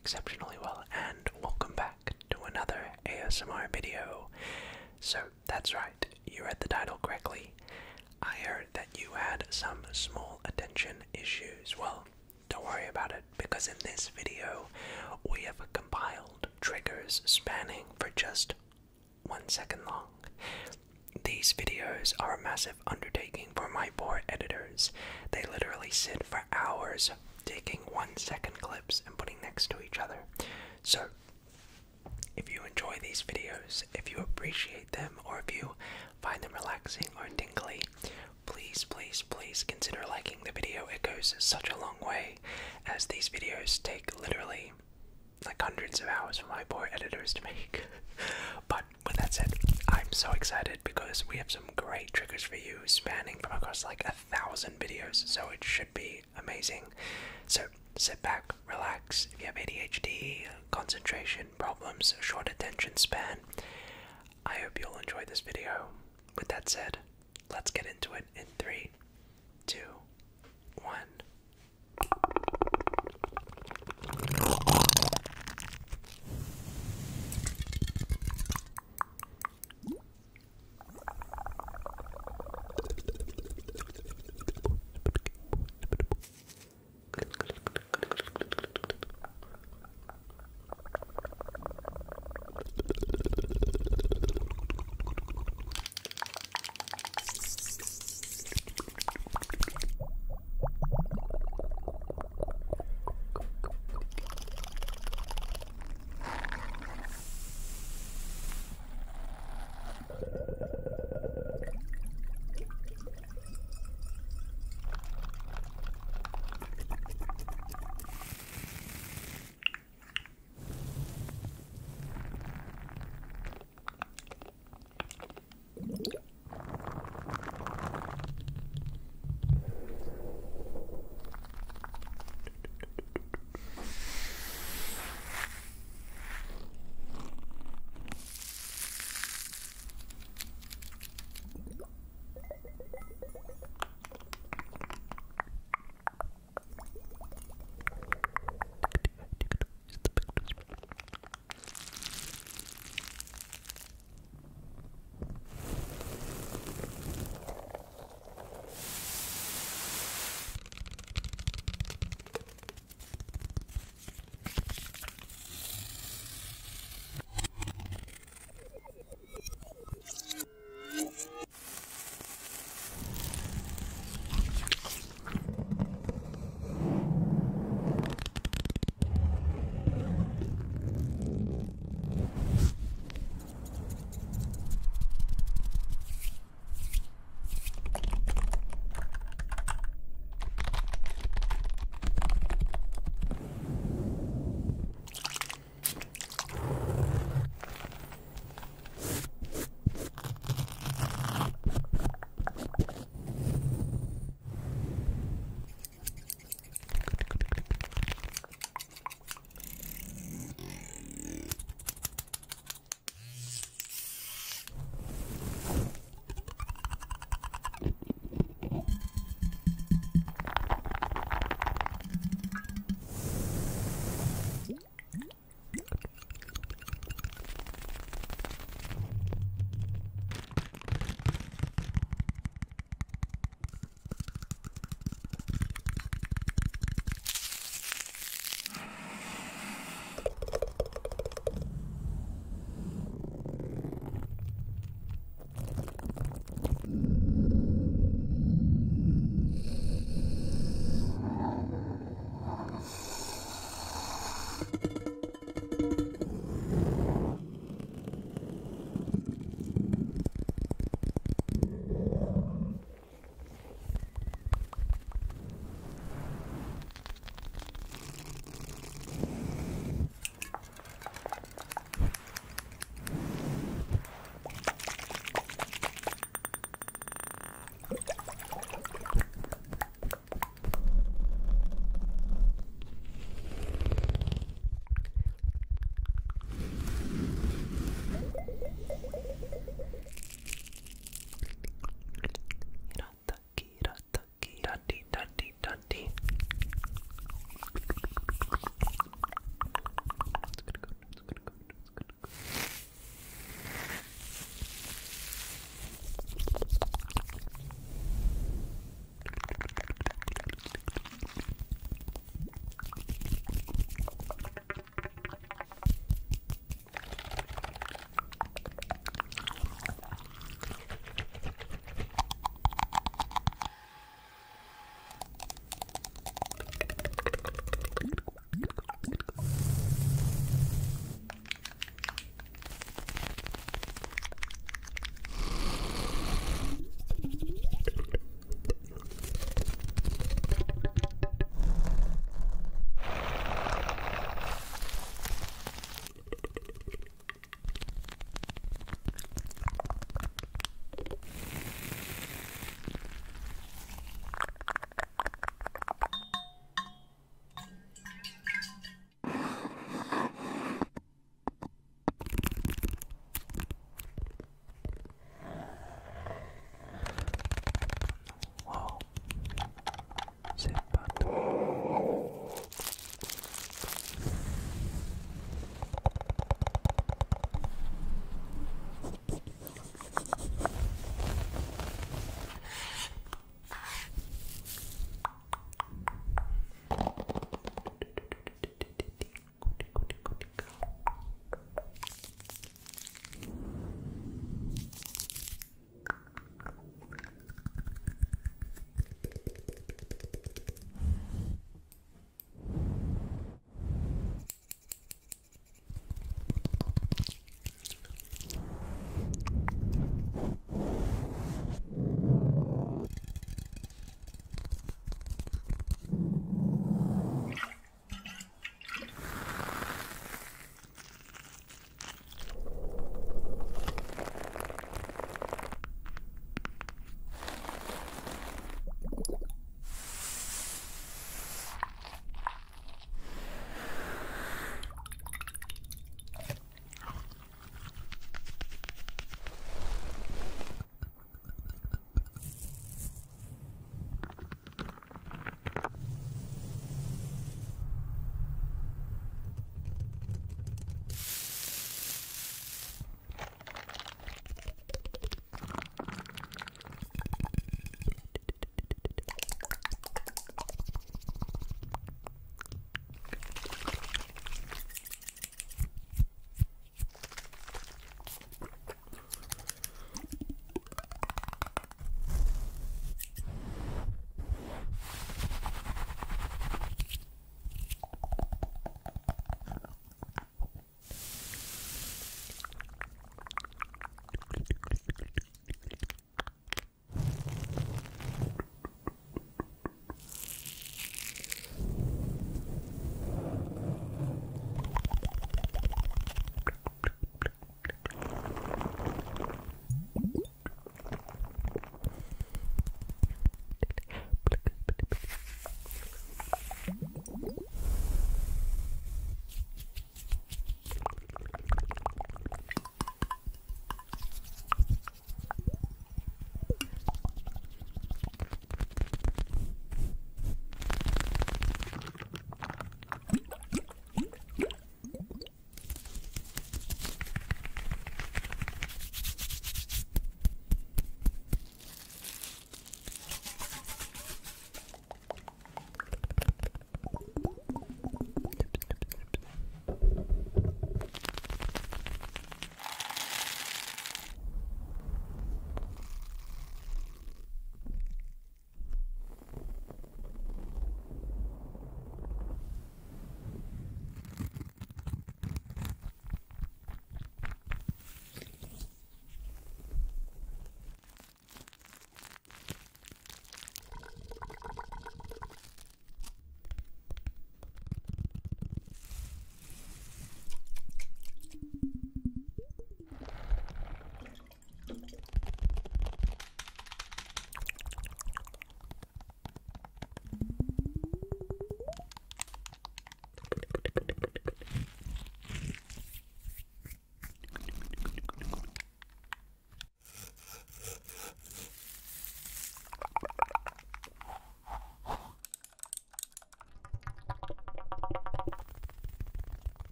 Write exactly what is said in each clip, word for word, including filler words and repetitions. exceptionally well, and welcome back to another A S M R video. So, that's right, you read the title correctly. I heard that you had some small attention issues. Well, don't worry about it, because in this video, we have compiled triggers spanning for just one second long. These videos are a massive undertaking for my poor editors. They literally sit for hours taking one second clips and putting next to each other. So, if you enjoy these videos, if you appreciate them, or if you find them relaxing or tingly, please, please, please consider liking the video. It goes such a long way, as these videos take literally like hundreds of hours for my poor editors to make. But with that said, I'm so excited because we have some great triggers for you spanning from across like a thousand videos, so it should be amazing. So sit back, relax. If you have A D H D, concentration problems, short attention span, I hope you'll enjoy this video. With that said, let's get into it in three, two, one.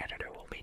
editor will be